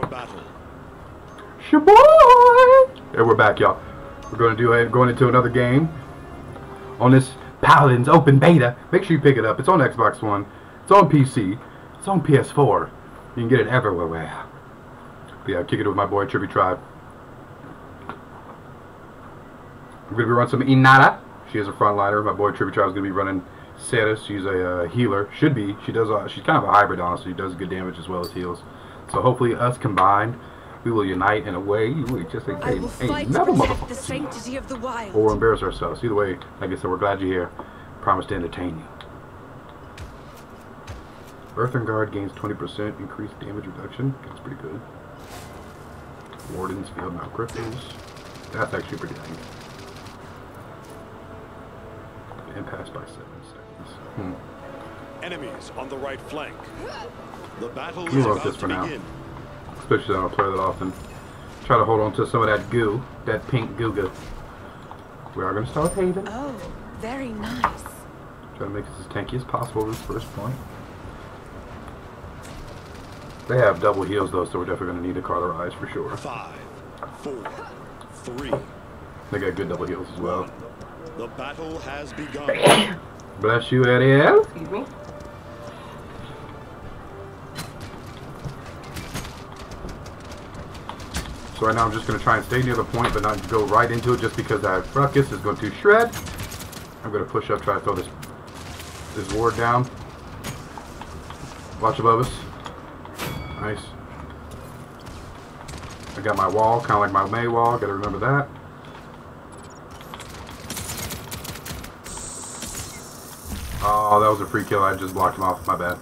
for battle. Shaboy! Yeah, we're back, y'all. We're going to do going into another game on this Paladins open beta. Make sure you pick it up. It's on Xbox One. It's on PC. It's on PS4. You can get it everywhere. But yeah, kick it with my boy Tribute Tribe. We're gonna be running some Inara. She is a frontliner. My boy Tribute Tribe is gonna be running Sarah. She's a healer. Should be. She does. She's kind of a hybrid, honestly. She does good damage as well as heals. So hopefully, us combined, we will unite in a way we just ain't never motherfuckers or embarrass ourselves. Either way, like I said, we're glad you're here. Promise to entertain you. Earthen Guard gains 20% increased damage reduction. That's pretty good. Wardens field, not griffins. That's actually pretty dang good. And pass by 7 seconds. Enemies on the right flank. The battle is about this for now. Begin. Especially I don't play that often. Try to hold on to some of that goo, that pink goo. We are going to start with Haven. Oh, very nice. Try to make it as tanky as possible at this first point. They have double heals though, so we're definitely going to need a Cauterize for sure. 5, 4, 3. They got good double heals as well. The battle has begun. Bless you, Ariel. Excuse me. So right now I'm just going to try and stay near the point, but not go right into it just because that Ruckus is going to shred. I'm going to push up, try to throw this ward down. Watch above us. Nice. I got my wall, kind of like my May wall. Got to remember that. Oh, that was a free kill. I just blocked him off. My bad.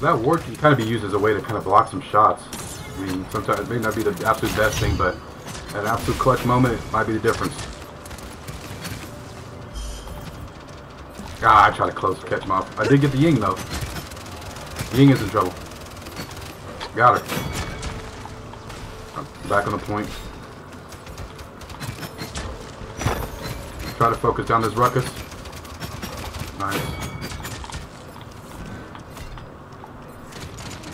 That ward can kind of be used as a way to kind of block some shots. I mean, sometimes it may not be the absolute best thing, but at an absolute clutch moment, it might be the difference. Ah, I tried to close to catch him off. I did get the Ying, though. Ying is in trouble. Got her. Back on the point. Try to focus down this Ruckus. Nice.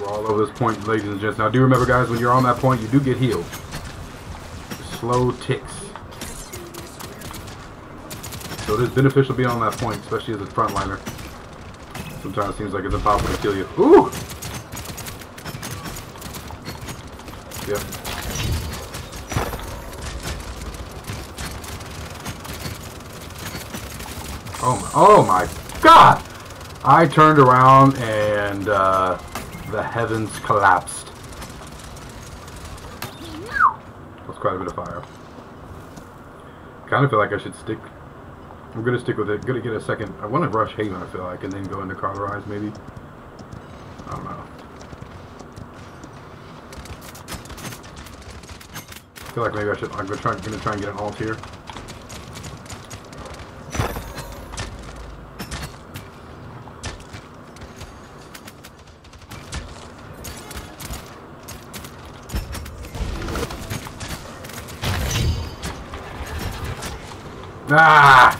We're all over this point, ladies and gents. Now, do remember, guys, when you're on that point, you do get healed. Slow ticks. So it is beneficial being on that point, especially as a frontliner. Sometimes it seems like it's impossible to kill you. Ooh! Yep. Oh my God! I turned around and the heavens collapsed. That was quite a bit of fire. Kind of feel like I should stick. I'm gonna stick with it. Gonna get a second. I want to rush Haven. I feel like, and then go into Cauterize maybe. I don't know. I feel like maybe I should. I'm gonna try and get an alt here. Ah!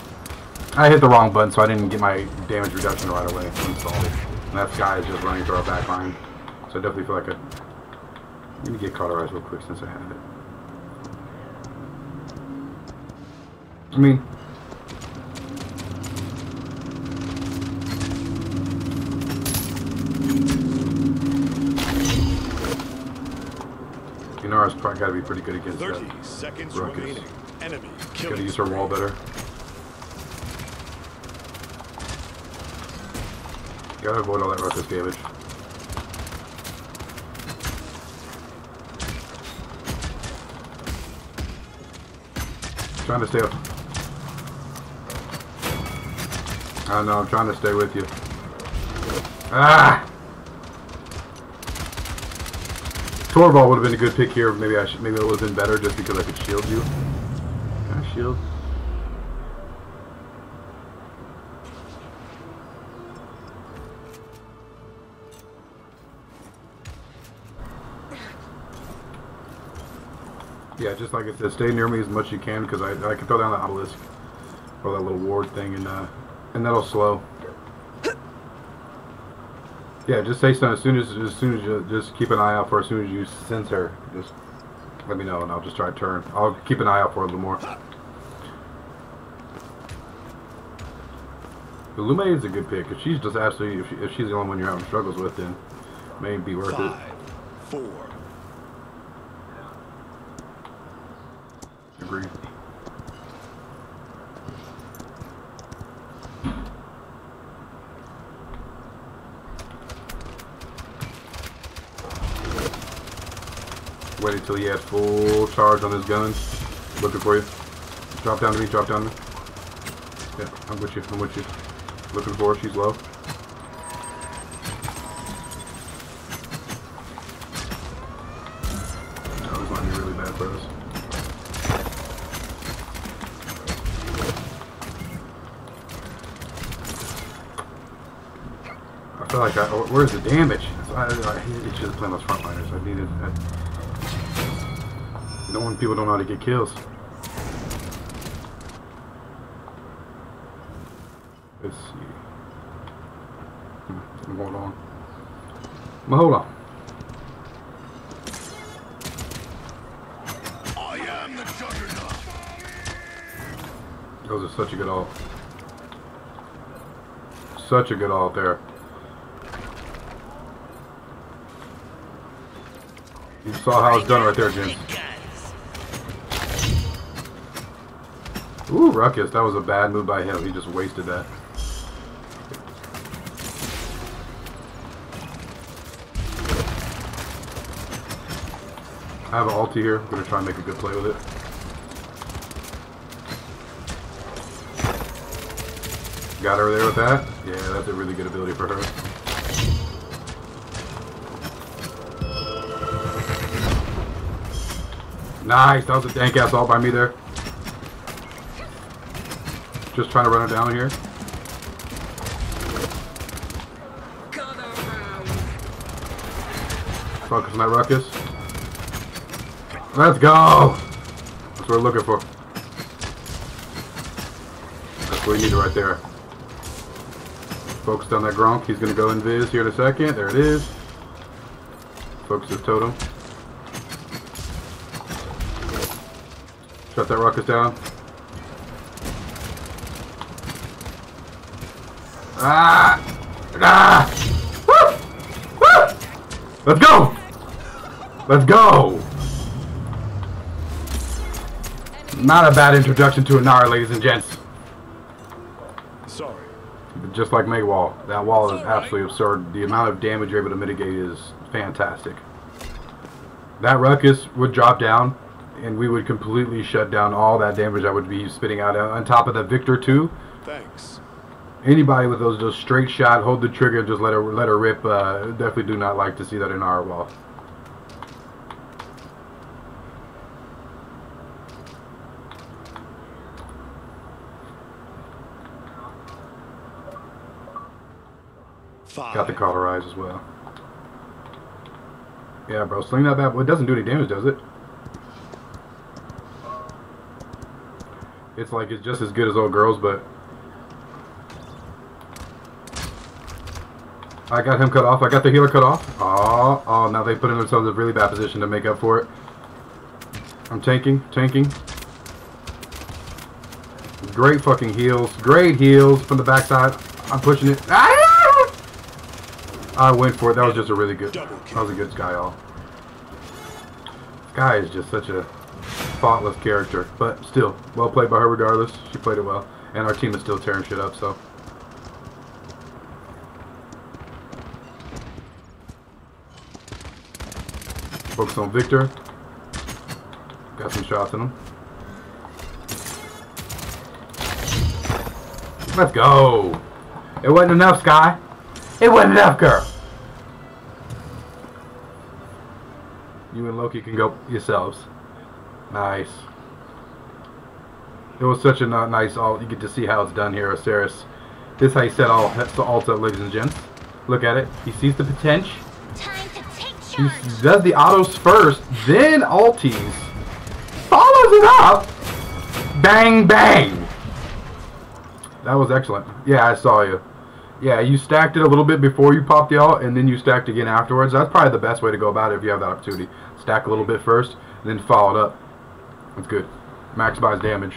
I hit the wrong button, so I didn't get my damage reduction right away installed. And that Skye is just running through our back line, so I definitely feel like I'm gonna get Cauterized real quick since I have it. I mean, Inara's probably gotta be pretty good against that. 30 seconds remaining. Enemy killing. Gotta use her wall better. Gotta avoid all that Ruckus damage. Trying to stay up. I know, I'm trying to stay with you. Ah! Torvald would have been a good pick here. Maybe it would have been better just because I could shield you. Can I shield? Yeah, just like I said, stay near me as much as you can, because I can throw down the obelisk or that little ward thing, and that'll slow. Yeah, just say something as soon as you just keep an eye out for her. As soon as you sense her, just let me know, and I'll just try to turn. I'll keep an eye out for her a little more. But Lumae is a good pick. If she's just absolutely, if she's the only one you're having struggles with, then it may be worth it. 5, 4. Agree. Wait until he has full charge on his gun. Looking for you. Drop down to me. Drop down to me. Yeah, I'm with you. I'm with you. Looking for her, she's low. That was gonna be really bad for us. I feel like where's the damage? I should have played those frontliners. No one, people don't know how to get kills. Let's see. Hold on. Mahola. I am the juggernaut. Those are such a good ult. Such a good ult there. You saw how it's done right there, Jim. Ooh, Ruckus. That was a bad move by him. He just wasted that. I have an ulti here. I'm going to try and make a good play with it. Got her there with that. Yeah, that's a really good ability for her. Nice! That was a dank ass all by me there. Just trying to run her down here. Focus on that Ruckus. Let's go! That's what we're looking for. That's what we need right there. Focused on that Grohk. He's going to go invis here in a second. There it is. Focus his totem. Shut that Ruckus down. Ah! Ah! Woo! Woo! Let's go! Let's go! Not a bad introduction to Inara, ladies and gents. Sorry. Just like Maywall, that wall is absolutely absurd. The amount of damage you're able to mitigate is fantastic. That Ruckus would drop down, and we would completely shut down all that damage that would be spitting out. On top of the Viktor too. Thanks. Anybody with those just straight shot, hold the trigger, just let her rip. Definitely do not like to see that Inara wall. Got the Cauterize as well. Yeah, bro, sling that bad boy. It doesn't do any damage, does it? It's like it's just as good as old girls, but... I got him cut off. I got the healer cut off. Oh, oh, now they put in themselves in a really bad position to make up for it. I'm tanking, tanking. Great fucking heals. Great heals from the backside. I'm pushing it. Ah! I went for it. That was just a really good... That was a good Skye all. Skye is just such a thoughtless character. But still, well played by her regardless. She played it well. And our team is still tearing shit up, so... Focus on Viktor. Got some shots in him. Let's go! It wasn't enough, Skye! It wasn't enough, girl! You and Loki can go yourselves. Nice. It was such a nice ult. You get to see how it's done here, Osiris. This is how you set all the ult up, ladies and gents. Look at it. He sees the potential. He does the autos first, then ulties. blows it up! Bang, bang! That was excellent. Yeah, I saw you. Yeah, you stacked it a little bit before you popped the ult, and then you stacked again afterwards. That's probably the best way to go about it if you have that opportunity. Stack a little bit first, and then follow it up. That's good. Maximize damage.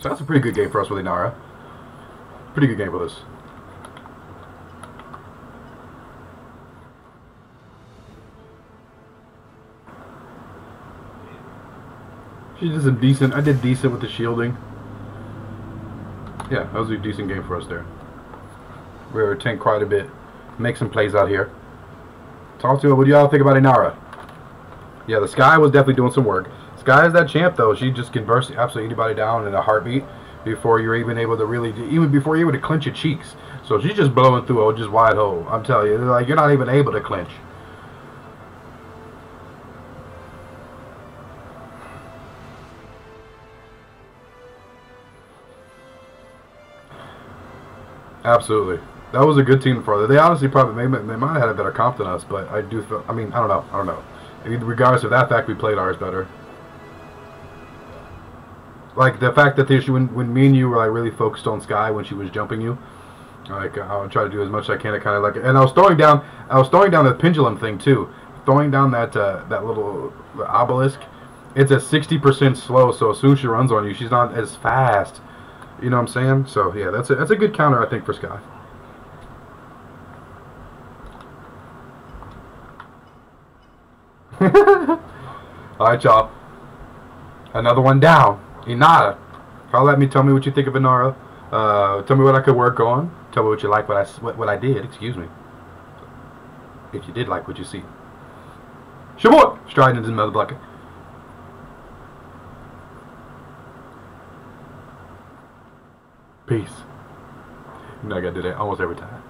So that's a pretty good game for us with Inara. Pretty good game with us. She did some decent. I did decent with the shielding. Yeah, that was a decent game for us there. We were tanked quite a bit. Make some plays out here. Talk to her. What do y'all think about Inara? Yeah, the Skye was definitely doing some work. Skye is that champ though. She just converts absolutely anybody down in a heartbeat before you're even able to really, even before you're able to clench your cheeks. So she's just blowing through just wide hole. I'm telling you, like you're not even able to clench. Absolutely. That was a good team for them. They honestly probably they might have had a better comp than us, but I do feel, I mean, I don't know. I don't know. Regardless of that fact, we played ours better. Like the fact that the issue when me and you were like really focused on Skye when she was jumping you, like I would try to do as much as I can to kind of like, and I was throwing down the pendulum thing too, throwing down that that little obelisk. It's at 60% slow, so as soon as she runs on you, she's not as fast. You know what I'm saying? So yeah, that's a good counter I think for Skye. Alright y'all. Another one down. Inara. Holler at me, tell me what you think of Inara. Tell me what I could work on. Tell me what you like, what I did, excuse me. If you did like what you see. Shabot! Striding into another bucket. Peace. You know I gotta do that almost every time.